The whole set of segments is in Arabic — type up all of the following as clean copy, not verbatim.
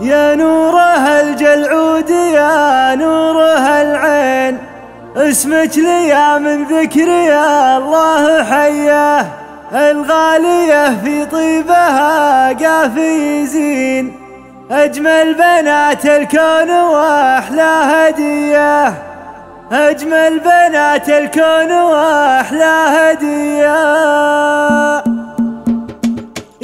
يا نوره الجلعود يا نوره العين، اسمك ليا من ذكري الله حيه، الغاليه في طيبها قافي زين، اجمل بنات الكون واحلى هديه، اجمل بنات الكون واحلى هديه.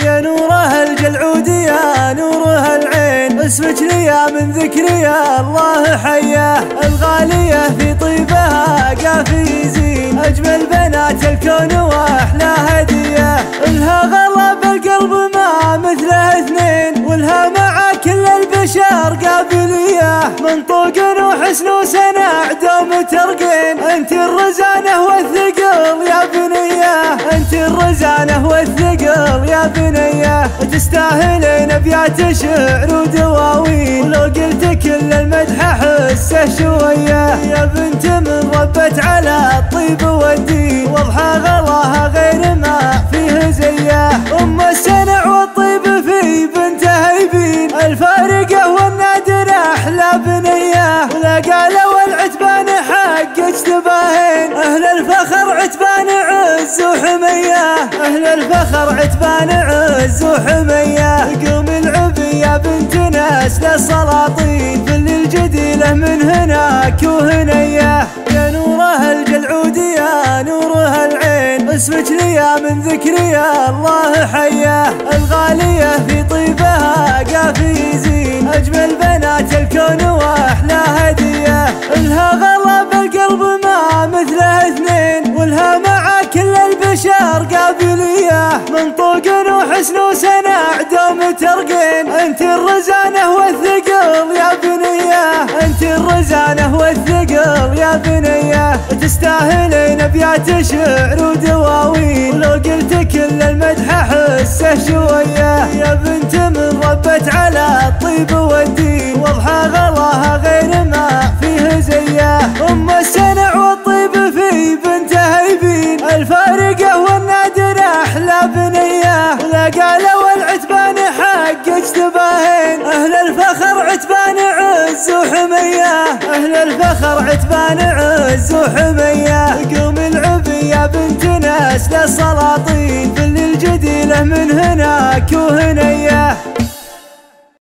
يا نوره الجلعود يا نوره العين، اسمك ليا من ذكري الله حيه، الغاليه في طيبها قافي زين، اجمل بنات الكون واحلى هديه، الها غلا بالقلب ما مثله اثنين، والها مع كل البشر قابليه، منطوق وحسن وسنع دوم ترقين، انت الرزانه والثقل يا بنيه، انت الرزانه والثقل يا بنيه، تستاهلين ابيات شعر ودواوين، ولو قلت كل المدح احسه شويه، يا بنت من ربت على الطيب والدين، واضحه غلاها غير ما فيه زيه، ام السنع والطيب في بنت هيبين، الفارقه والنادر احلى بنيه، ولا قالوا العتبان حقك تباهين، اهل الفخر عتبان عز وحميه، اهل الفخر عتبان عز وحميه، قوم العبي يا بنت ناس للسلاطين، ذل الجديله من هناك وهنيه. يا نوره الجلعود يا نوره العين، اسمك ليا من ذكري الله حيه، الغاليه في طيبها قافي زين، اجمل بنات الكون واحلى هديه، الها غلا بالقلب ما مثله اثنين، والها مع كل البشر قابليه، منطوق وحسن وسنع دوم ترقين، انت الرزانه والثقل يا بنيه، انت الرزانه والثقل يا بنيه، تستاهلين ابيات شعر ودواوين، ولو قلت كل المدح احسه شويه، يا بنت من ربت على الطيب والدين، واضحه غلاها غير ما فيه زيه، ام السنع والطيب في بنت هيبين، الفارقه والنادر احلى بنيه، ولا قالوا العتبان حقك تباهين، اهل الفخر عتبان عز وحميه، اهل الفخر عتبان عز وحميه، قوم العبي يا بنت ناس للسلاطين، ذل الجديله من هناك وهنيه.